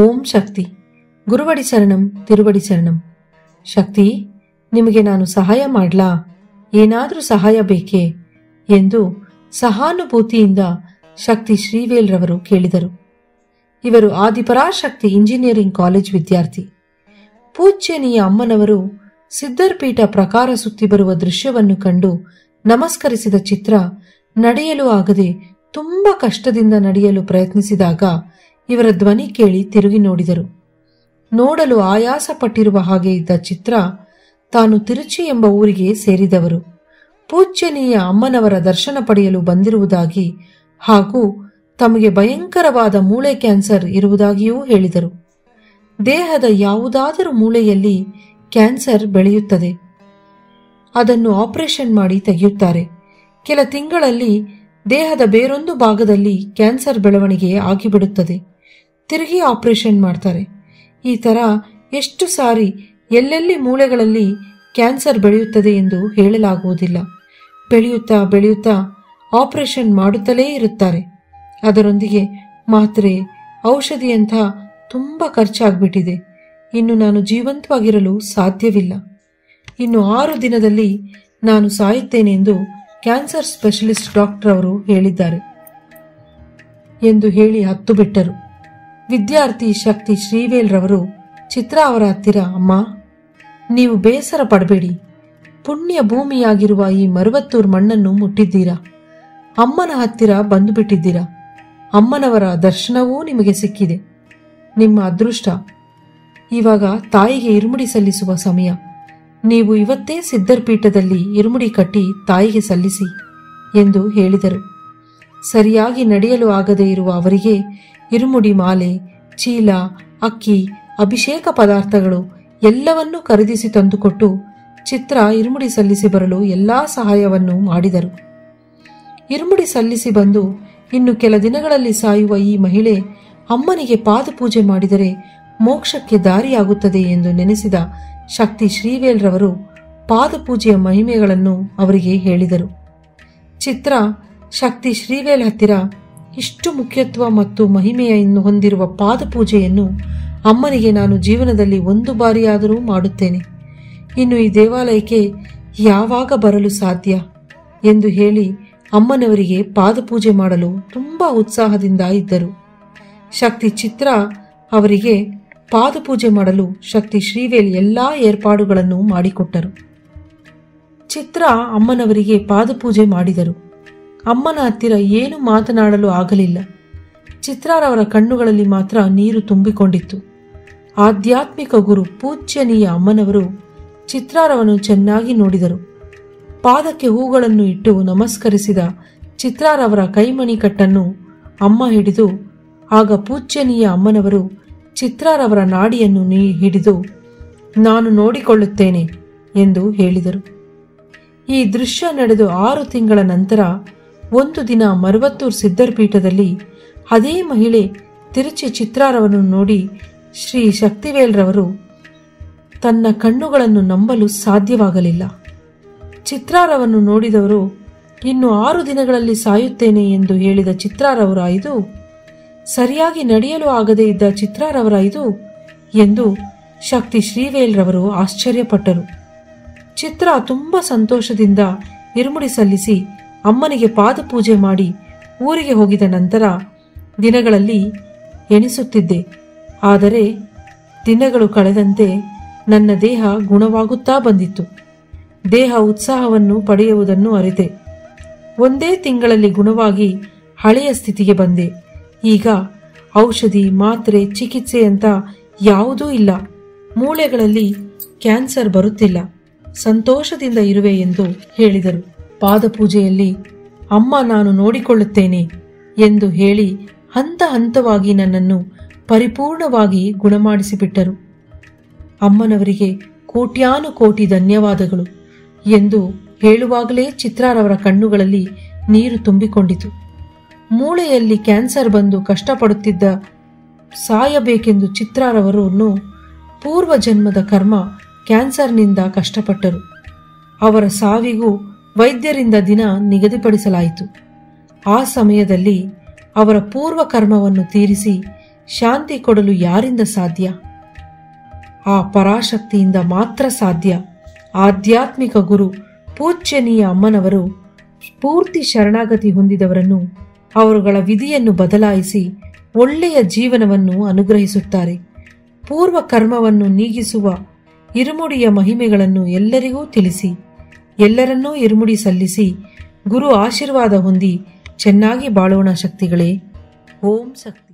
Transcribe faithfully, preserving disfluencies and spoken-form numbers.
ಓಂ ಶಕ್ತಿ ಗುರುವಡಿ ಶರಣಂ ತಿರುವಡಿ ಶರಣಂ ಶಕ್ತಿ ನಿಮಗೆ ನಾನು ಸಹಾಯ ಮಾಡಲಾ ಏನಾದರೂ ಸಹಾಯ ಬೇಕೇ ಎಂದು ಸಹಾನುಭೂತಿಯಿಂದ ಶಕ್ತಿ ಶ್ರೀವೇಲ್ ರವರು ಕೇಳಿದರು ಇವರು ಆದಿಪರಾ ಶಕ್ತಿ ಇಂಜಿನಿಯರಿಂಗ್ ಕಾಲೇಜ್ ವಿದ್ಯಾರ್ಥಿ ಪೂಜ್ಯನೀಯ ಅಮ್ಮನವರು ಸಿದ್ದರ್ಪೀಠ ಪ್ರಕಾರ ಸುತ್ತಿ ಬರುವ ದೃಶ್ಯವನ್ನು ಕಂಡು ನಮಸ್ಕರಿಸಿದ ಚಿತ್ರ ನಡೆಯಲು ಆಗದೆ ತುಂಬಾ ಕಷ್ಟದಿಂದ ನಡೆಯಲು ಪ್ರಯತ್ನಿಸಿದಾಗ ಇವರ ಧ್ವನಿ ಕೇಳಿ ತಿರುಗಿ ನೋಡಿದರು ನೋಡಲು ಆಯಾಸ ಪಟ್ಟಿರುವ ಹಾಗೆ ಇದ್ದ ಚಿತ್ರ ತಾನು ತಿರುಚಿ ಎಂಬ ಊರಿಗೆ ಸೇರಿದವರು ಪೂಜ್ಯನೀಯ ಅಮ್ಮನವರ ದರ್ಶನ ಪಡೆಯಲು ಬಂದಿರುವುದಾಗಿ ಹಾಗೂ ತಮಗೆ ಭಯಂಕರವಾದ ಮೂಳೆ ಕ್ಯಾನ್ಸರ್ ಇರುವುದಾಗಿಯೂ ಹೇಳಿದರು ದೇಹದ ಯಾವುದಾದರೂ ಮೂಳೆಯಲ್ಲಿ ಕ್ಯಾನ್ಸರ್ ಬೆಳೆಯುತ್ತದೆ ಅದನ್ನು ಆಪರೇಷನ್ ಮಾಡಿ ತೆಗೆಯುತ್ತಾರೆ ಕೆಲ ತಿಂಗಳಲ್ಲಿ ದೇಹದ ಬೇರೊಂದು ಭಾಗದಲ್ಲಿ ಕ್ಯಾನ್ಸರ್ ಬೆಳವಣಿಗೆ ಆಗಿಬಿಡುತ್ತದೆ ತಿರುಗಿ ಆಪರೇಷನ್ ಮಾಡ್ತಾರೆ ಈ ತರ ಎಷ್ಟು ಸಾರಿ ಎಲ್ಲೆಲ್ಲಿ ಮೂಳೆಗಳಲ್ಲಿ ಕ್ಯಾನ್ಸರ್ ಬೆಳೆಯುತ್ತದೆ ಎಂದು ಹೇಳಲಾಗುವುದಿಲ್ಲ ಬೆಳೆಯುತ್ತಾ ಬೆಳೆಯುತ್ತಾ ಆಪರೇಷನ್ ಮಾಡುತ್ತಲೇ ಇರುತ್ತಾರೆ ಅದರೊಂದಿಗೆ ಮಾತ್ರೆ ಔಷಧಿಯಂಥ ತುಂಬ ಖರ್ಚಾಗ್ಬಿಟ್ಟಿದೆ ಇನ್ನು ನಾನು ಜೀವಂತವಾಗಿರಲು ಸಾಧ್ಯವಿಲ್ಲ ಇನ್ನು ಆರು ದಿನದಲ್ಲಿ ನಾನು ಸಾಯುತ್ತೇನೆಂದು ಕ್ಯಾನ್ಸರ್ ಸ್ಪೆಷಲಿಸ್ಟ್ ಡಾಕ್ಟರ್ ಅವರು ಹೇಳಿದ್ದಾರೆ ಎಂದು ಹೇಳಿ ಹತ್ತು ಬಿಟ್ಟರು ವಿದ್ಯಾರ್ಥಿ ಶಕ್ತಿ ಶ್ರೀವೇಲ್ ರವರು ಚಿತ್ರ ಅವರ ಹತ್ತಿರ ಅಮ್ಮ ನೀವು ಬೇಸರ ಪಡಬೇಡಿ ಪುಣ್ಯ ಭೂಮಿಯಾಗಿರುವ ಈ ಮರವತ್ತೂರು ಮಣ್ಣನ್ನು ಮುಟ್ಟಿದ್ದೀರಾ ಅಮ್ಮನ ಹತ್ತಿರ ಬಂದು ಬಿಟ್ಟಿದ್ದೀರಾ ಅಮ್ಮನವರ ದರ್ಶನವೂ ನಿಮಗೆ ಸಿಕ್ಕಿದೆ ನಿಮ್ಮ ಅದೃಷ್ಟ ಇವಾಗ ತಾಯಿಗೆ ಇರುಮುಡಿ ಸಲ್ಲಿಸುವ ಸಮಯ ನೀವು ಇವತ್ತೇ ಸಿದ್ದರ್ಪೀಠದಲ್ಲಿ ಇರುಮುಡಿ ಕಟ್ಟಿ ತಾಯಿಗೆ ಸಲ್ಲಿಸಿ ಎಂದು ಹೇಳಿದರು ಸರಿಯಾಗಿ ನಡೆಯಲು ಆಗದೇ ಇರುವ ಅವರಿಗೆ ಇರುಮುಡಿ ಮಾಲೆ ಚೀಲ ಅಕ್ಕಿ ಅಭಿಷೇಕ ಪದಾರ್ಥಗಳು ಎಲ್ಲವನ್ನೂ ಖರೀದಿಸಿ ತಂದುಕೊಟ್ಟು ಚಿತ್ರ ಇರುಮುಡಿ ಸಲ್ಲಿಸಿ ಬರಲು ಎಲ್ಲ ಸಹಾಯವನ್ನು ಮಾಡಿದರು ಇರುಮುಡಿ ಸಲ್ಲಿಸಿ ಬಂದು ಇನ್ನು ಕೆಲ ದಿನಗಳಲ್ಲಿ ಸಾಯುವ ಈ ಮಹಿಳೆ ಅಮ್ಮನಿಗೆ ಪಾದಪೂಜೆ ಮಾಡಿದರೆ ಮೋಕ್ಷಕ್ಕೆ ದಾರಿಯಾಗುತ್ತದೆ ಎಂದು ನೆನೆಸಿದ ಶಕ್ತಿ ಶ್ರೀವೇಲ್ ರವರು ಪಾದಪೂಜೆಯ ಮಹಿಮೆಗಳನ್ನು ಅವರಿಗೆ ಹೇಳಿದರು ಚಿತ್ರ ಶಕ್ತಿ ಶ್ರೀವೇಲ್ ಹತ್ತಿರ ಇಷ್ಟು ಮುಖ್ಯತ್ವ ಮತ್ತು ಮಹಿಮೆಯನ್ನು ಹೊಂದಿರುವ ಪಾದಪೂಜೆಯನ್ನು ಅಮ್ಮನಿಗೆ ನಾನು ಜೀವನದಲ್ಲಿ ಒಂದು ಬಾರಿಯಾದರೂ ಮಾಡುತ್ತೇನೆ ಇನ್ನು ಈ ದೇವಾಲಯಕ್ಕೆ ಯಾವಾಗ ಬರಲು ಸಾಧ್ಯ ಎಂದು ಹೇಳಿ ಅಮ್ಮನವರಿಗೆ ಪಾದಪೂಜೆ ಮಾಡಲು ತುಂಬ ಉತ್ಸಾಹದಿಂದ ಇದ್ದರು ಶಕ್ತಿ ಚಿತ್ರ ಅವರಿಗೆ ಪಾದಪೂಜೆ ಮಾಡಲು ಶಕ್ತಿ ಶ್ರೀವೇಲ್ ಎಲ್ಲಾ ಏರ್ಪಾಡುಗಳನ್ನು ಮಾಡಿಕೊಟ್ಟರು ಚಿತ್ರ ಅಮ್ಮನವರಿಗೆ ಪಾದಪೂಜೆ ಮಾಡಿದರು ಅಮ್ಮನ ಹತ್ತಿರ ಏನು ಮಾತನಾಡಲು ಆಗಲಿಲ್ಲ ಚಿತ್ರಾರವರ ಕಣ್ಣುಗಳಲ್ಲಿ ಮಾತ್ರ ನೀರು ತುಂಬಿಕೊಂಡಿತ್ತು ಆಧ್ಯಾತ್ಮಿಕ ಗುರು ಪೂಜ್ಯನೀಯ ಅಮ್ಮನವರು ಚಿತ್ರಾರವನ್ನು ಚೆನ್ನಾಗಿ ನೋಡಿದರು ಪಾದಕ್ಕೆ ಹೂಗಳನ್ನು ಇಟ್ಟು ನಮಸ್ಕರಿಸಿದ ಚಿತ್ರಾರವರ ಕೈಮಣಿ ಕಟ್ಟನ್ನು ಅಮ್ಮ ಹಿಡಿದು ಆಗ ಪೂಜ್ಯನೀಯ ಅಮ್ಮನವರು ಚಿತ್ರಾರವರ ನಾಡಿಯನ್ನು ಹಿಡಿದು ನಾನು ನೋಡಿಕೊಳ್ಳುತ್ತೇನೆ ಎಂದು ಹೇಳಿದರು ಈ ದೃಶ್ಯ ನಡೆದು ಆರು ತಿಂಗಳ ನಂತರ ಒಂದು ದಿನ ಮರವತ್ತೂರು ಸಿದ್ದರ್ಪೀಠದಲ್ಲಿ ಅದೇ ಮಹಿಳೆ ತಿರುಚಿ ಚಿತ್ರಾರವನ್ನು ನೋಡಿ ಶ್ರೀ ಶಕ್ತಿವೇಲ್ ರವರು ತನ್ನ ಕಣ್ಣುಗಳನ್ನು ನಂಬಲು ಸಾಧ್ಯವಾಗಲಿಲ್ಲ ಚಿತ್ರಾರವನ್ನು ನೋಡಿದವರು ಇನ್ನು ಆರು ದಿನಗಳಲ್ಲಿ ಸಾಯುತ್ತೇನೆ ಎಂದು ಹೇಳಿದ ಚಿತ್ರಾರವರ ಇದು ಸರಿಯಾಗಿ ನಡೆಯಲು ಆಗದೇ ಇದ್ದ ಚಿತ್ರಾರವರ ಇದು ಎಂದು ಶಕ್ತಿ ಶ್ರೀವೇಲ್ ರವರು ಆಶ್ಚರ್ಯಪಟ್ಟರು ಚಿತ್ರ ತುಂಬ ಸಂತೋಷದಿಂದ ಇರುಮುಡಿ ಸಲ್ಲಿಸಿ ಅಮ್ಮನಿಗೆ ಪಾದಪೂಜೆ ಮಾಡಿ ಊರಿಗೆ ಹೋಗಿದ ನಂತರ ದಿನಗಳಲ್ಲಿ ಎಣಿಸುತ್ತಿದ್ದೆ ಆದರೆ ದಿನಗಳು ಕಳೆದಂತೆ ನನ್ನ ದೇಹ ಗುಣವಾಗುತ್ತಾ ಬಂದಿತ್ತು ದೇಹ ಉತ್ಸಾಹವನ್ನು ಪಡೆಯುವುದನ್ನು ಅರಿತೆ ಒಂದೇ ತಿಂಗಳಲ್ಲಿ ಗುಣವಾಗಿ ಹಳೆಯ ಸ್ಥಿತಿಗೆ ಬಂದೆ ಈಗ ಔಷಧಿ ಮಾತ್ರೆ ಚಿಕಿತ್ಸೆ ಅಂತ ಯಾವುದೂ ಇಲ್ಲ ಮೂಳೆಗಳಲ್ಲಿ ಕ್ಯಾನ್ಸರ್ ಬರುತ್ತಿಲ್ಲ ಸಂತೋಷದಿಂದ ಇರುವೆ ಎಂದು ಹೇಳಿದರು ಪಾದಪೂಜೆಯಲ್ಲಿ ಅಮ್ಮ ನಾನು ನೋಡಿಕೊಳ್ಳುತ್ತೇನೆ ಎಂದು ಹೇಳಿ ಹಂತ ಹಂತವಾಗಿ ನನ್ನನ್ನು ಪರಿಪೂರ್ಣವಾಗಿ ಗುಣಮಾಡಿಸಿಬಿಟ್ಟರು ಅಮ್ಮನವರಿಗೆ ಕೋಟ್ಯಾನುಕೋಟಿ ಧನ್ಯವಾದಗಳು ಎಂದು ಹೇಳುವಾಗಲೇ ಚಿತ್ರಾರವರ ಕಣ್ಣುಗಳಲ್ಲಿ ನೀರು ತುಂಬಿಕೊಂಡಿತು ಮೂಳೆಯಲ್ಲಿ ಕ್ಯಾನ್ಸರ್ ಬಂದು ಕಷ್ಟಪಡುತ್ತಿದ್ದ ಸಾಯಬೇಕೆಂದು ಚಿತ್ರಾರವರನ್ನು ಪೂರ್ವ ಜನ್ಮದ ಕರ್ಮ ಕ್ಯಾನ್ಸರ್ನಿಂದ ಕಷ್ಟಪಟ್ಟರು ಅವರ ಸಾವಿಗೂ ವೈದ್ಯರಿಂದ ದಿನ ನಿಗದಿಪಡಿಸಲಾಯಿತು ಆ ಸಮಯದಲ್ಲಿ ಅವರ ಪೂರ್ವ ಕರ್ಮವನ್ನು ತೀರಿಸಿ ಶಾಂತಿ ಕೊಡಲು ಯಾರಿಂದ ಸಾಧ್ಯ? ಆ ಪರಾಶಕ್ತಿಯಿಂದ ಮಾತ್ರ ಸಾಧ್ಯ. ಆಧ್ಯಾತ್ಮಿಕ ಗುರು ಪೂಜ್ಯನೀಯ ಅಮ್ಮನವರು ಸ್ಫೂರ್ತಿ ಶರಣಾಗತಿ ಹೊಂದಿದವರನ್ನು ಅವರುಗಳ ವಿಧಿಯನ್ನು ಬದಲಾಯಿಸಿ ಒಳ್ಳೆಯ ಜೀವನವನ್ನು ಅನುಗ್ರಹಿಸುತ್ತಾರೆ. ಪೂರ್ವ ಕರ್ಮವನ್ನು ನೀಗಿಸುವ ಇರುಮುಡಿಯ ಮಹಿಮೆಗಳನ್ನು ಎಲ್ಲರಿಗೂ ತಿಳಿಸಿ, ಎಲ್ಲರನ್ನೂ ಇರುಮುಡಿ ಸಲ್ಲಿಸಿ ಗುರು ಆಶೀರ್ವಾದ ಹೊಂದಿ ಚೆನ್ನಾಗಿ ಬಾಳೋಣ ಶಕ್ತಿಗಳೇ. ಓಂ ಶಕ್ತಿ.